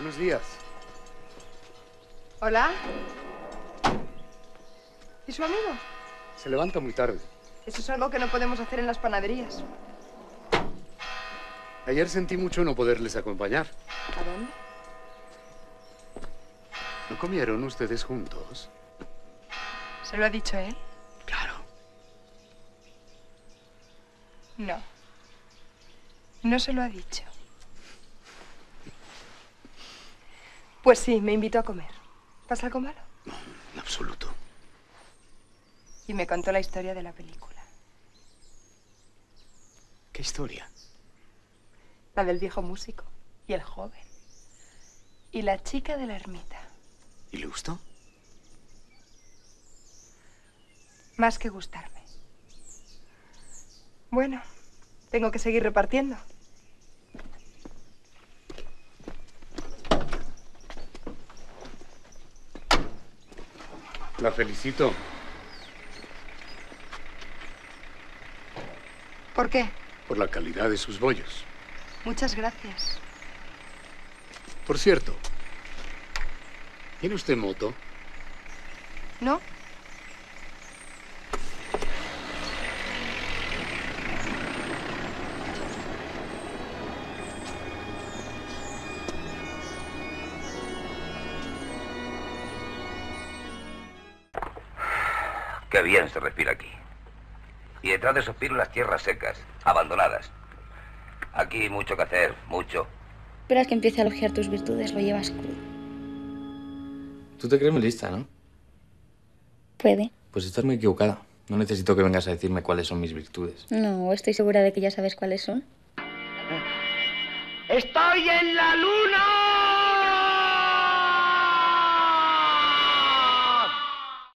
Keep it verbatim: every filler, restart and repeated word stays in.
Buenos días. Hola. ¿Y su amigo? Se levanta muy tarde. Eso es algo que no podemos hacer en las panaderías. Ayer sentí mucho no poderles acompañar. ¿A dónde? ¿No comieron ustedes juntos? ¿Se lo ha dicho él? Claro. No. No se lo ha dicho. Pues sí, me invitó a comer. ¿Pasa algo malo? No, en absoluto. Y me contó la historia de la película. ¿Qué historia? La del viejo músico y el joven. Y la chica de la ermita. ¿Y le gustó? Más que gustarme. Bueno, tengo que seguir repartiendo. La felicito. ¿Por qué? Por la calidad de sus bollos. Muchas gracias. Por cierto, ¿tiene usted moto? No. Qué bien se respira aquí. Y detrás de suspiro las tierras secas, abandonadas. Aquí hay mucho que hacer, mucho. Esperas que empiece a elogiar tus virtudes, lo llevas crudo. Tú te crees muy lista, ¿no? Puede. Pues estás muy equivocada. No necesito que vengas a decirme cuáles son mis virtudes. No, estoy segura de que ya sabes cuáles son. ¡Estoy en la luna!